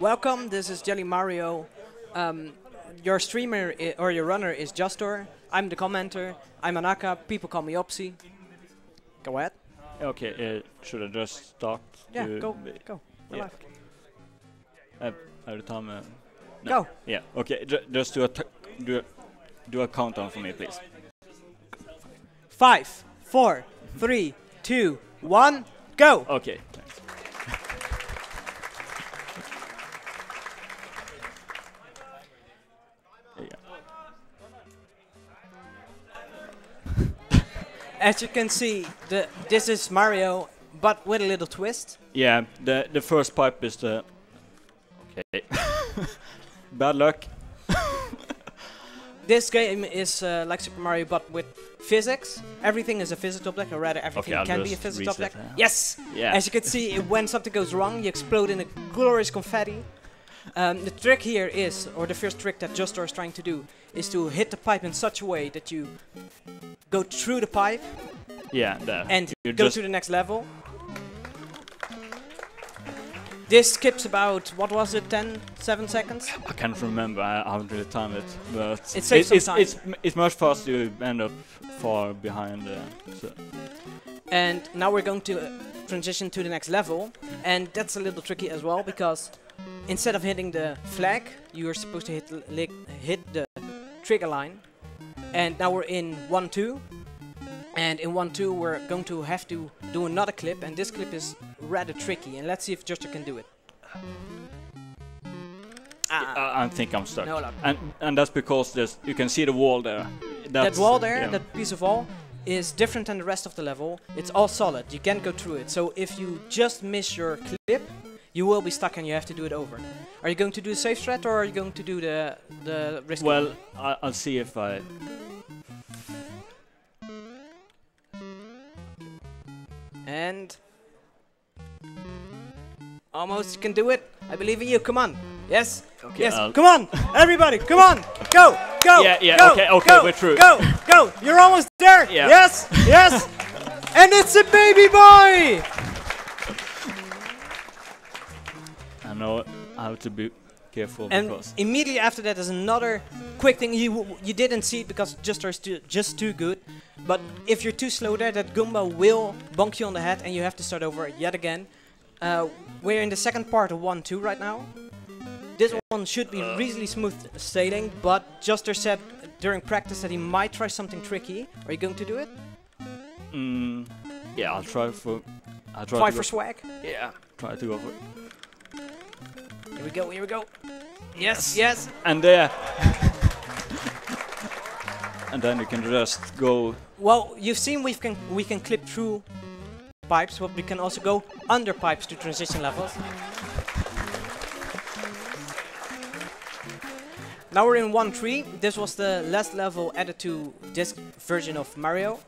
Welcome, this is Jelly Mario. Your streamer or your runner is JustTor. I'm the commenter. I'm Anaka. People call me Opsy. Go ahead. Okay, should I just start? Yeah, go. We're live. Are the time? No. Go. Yeah. Okay. Just do a countdown for me, please. 5, 4, 3, 2, 1, go. Okay. Thanks. As you can see, this is Mario, but with a little twist. Yeah, the first pipe is the... Okay. Bad luck. This game is like Super Mario, but with physics. Everything is a physical object, or rather everything can be a physical object. Yes! Yeah. As you can see, when something goes wrong, you explode in a glorious confetti. The trick here is, or the first trick that JustTor is trying to do, is to hit the pipe in such a way that you go through the pipe. Yeah, and go to the next level. This skips about, what was it, 10, 7 seconds? I can't remember, I haven't really timed it, but it saves some time. It's much faster, you end up far behind. And now we're going to transition to the next level, and that's a little tricky as well, because instead of hitting the flag, you are supposed to hit the trigger line. And now we're in 1-2. And in 1-2 we're going to have to do another clip. And this clip is rather tricky. And let's see if JustTor can do it. I think I'm stuck. No luck. And that's because you can see the wall there. That wall there, yeah. That piece of wall, is different than the rest of the level. It's all solid. You can't go through it. So if you just miss your clip, you will be stuck and you have to do it over. Are you going to do a safe threat or are you going to do the risk? Well, I'll see if I... And... Almost, you can do it. I believe in you, come on. Yes, okay, yes, come on, everybody, come on. Go, yeah, go, okay, go, we're through. Go, you're almost there. Yeah. Yes. And it's a baby boy. Know how to be careful, and because immediately after that is another quick thing you didn't see it because JustTor is just too good, but if you're too slow there, that Goomba will bonk you on the head and you have to start over yet again. We're in the second part of 1-2 right now. This one should be reasonably smooth sailing, but JustTor said during practice that he might try something tricky. Are you going to do it? Yeah, I'll try for swag. Yeah, try to go for it. Here we go. Yes. And there. And then you can just go. Well, you've seen we can clip through pipes, but we can also go under pipes to transition levels. Now we're in 1-3. This was the last level added to this version of Mario.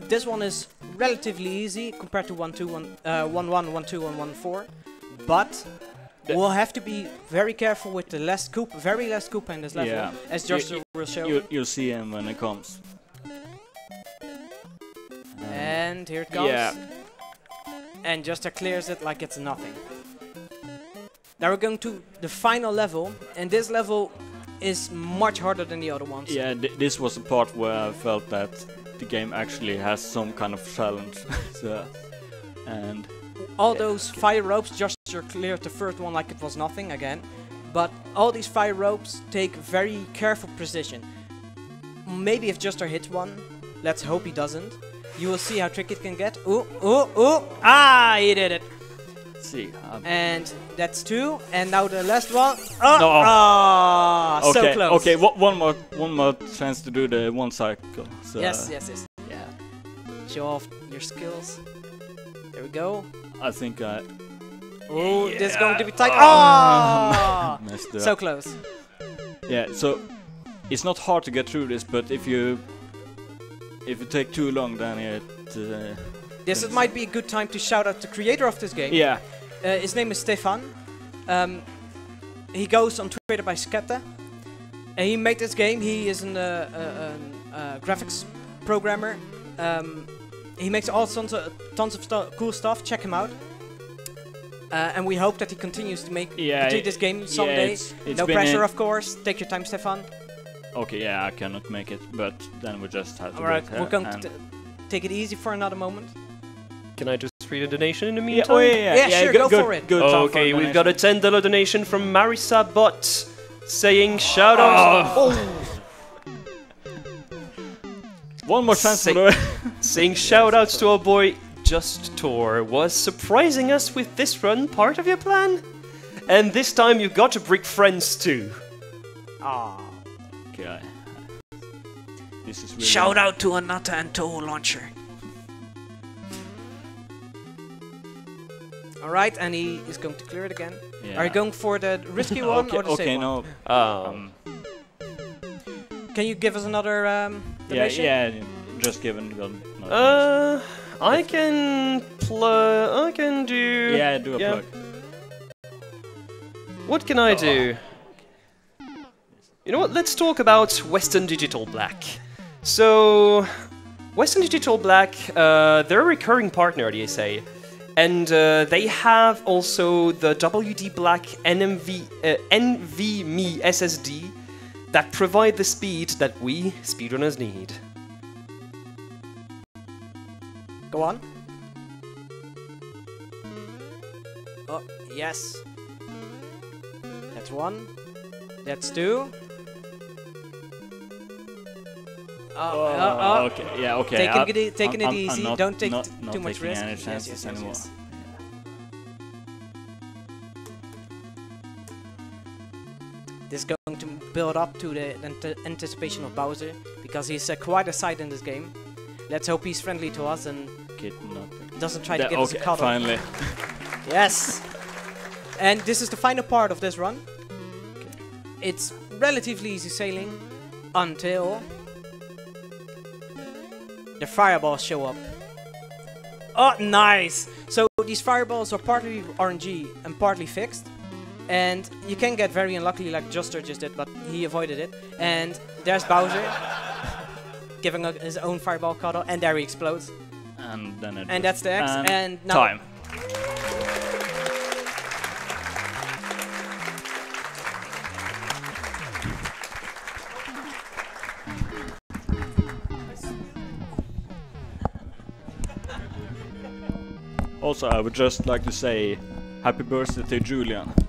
This one is relatively easy compared to 1-2, 1-1, 1-2, and 1-4, but we'll have to be very careful with the last Koopa, very last Koopa in this level, yeah. As JustTor will show. You'll see him when it comes. And here it comes. Yeah. And JustTor clears it like it's nothing. Now we're going to the final level, and this level is much harder than the other ones. Yeah, this was the part where I felt that the game actually has some kind of challenge. All those fire ropes, JustTor cleared the first one like it was nothing again. But all these fire ropes take very careful precision. Maybe if JustTor hits one, let's hope he doesn't. You will see how tricky it can get. Ooh! Ah, he did it! Let's see. And that's two. And now the last one. So close. Okay, one more chance to do the one cycle. So yes. Yeah. Show off your skills. There we go. I think I... Oh, yeah. This is going to be tight. Oh! So close. Yeah, so it's not hard to get through this, but if you take too long, then it... It might be a good time to shout out the creator of this game. Yeah. His name is Stefan. He goes on Twitter by Skepta. And he made this game. He is a graphics programmer. He makes all sorts of tons of cool stuff. Check him out. And we hope that he continues to make this game someday. Yeah, it's no pressure, of course. Take your time, Stefan. Okay, yeah, I cannot make it, but then we just have to. Alright, we're going to take it easy for another moment. Can I just read a donation in the meantime? Oh, yeah, sure, go for it. Okay, we've got a $10 donation from Marisa Bot saying shout out. Oh. One more chance, saying shout outs to our boy JustTor. Was surprising us with this run part of your plan? And this time you got to bring friends too. Ah. Okay. This is really shout out to Anaka and Toho Launcher. Alright, and he is going to clear it again. Yeah. Are you going for the risky one or the safe one? Okay, no. Can you give us another donation? Yeah, just give another donation. I can do... Yeah, do a plug. What can I do? You know what, let's talk about Western Digital Black. So, Western Digital Black, they're a recurring partner, they say. And they have also the WD Black NV SSD that provide the speed that we speedrunners need. Go on. Oh, yes. That's one. That's two. Okay. Yeah, okay. Taking it easy. Don't take too much risk. Yes. This is going to build up to the anticipation of Bowser, because he's quite a sight in this game. Let's hope he's friendly to us and doesn't try to get us a cuddle. Finally. Yes. And this is the final part of this run. Okay. It's relatively easy sailing until the fireballs show up. Oh, nice! So these fireballs are partly RNG and partly fixed. And you can get very unlucky like JustTor just did, but he avoided it. And there's Bowser giving his own fireball cuddle, and there he explodes. And then it that's the X. And now time. Also, I would just like to say happy birthday to Julian.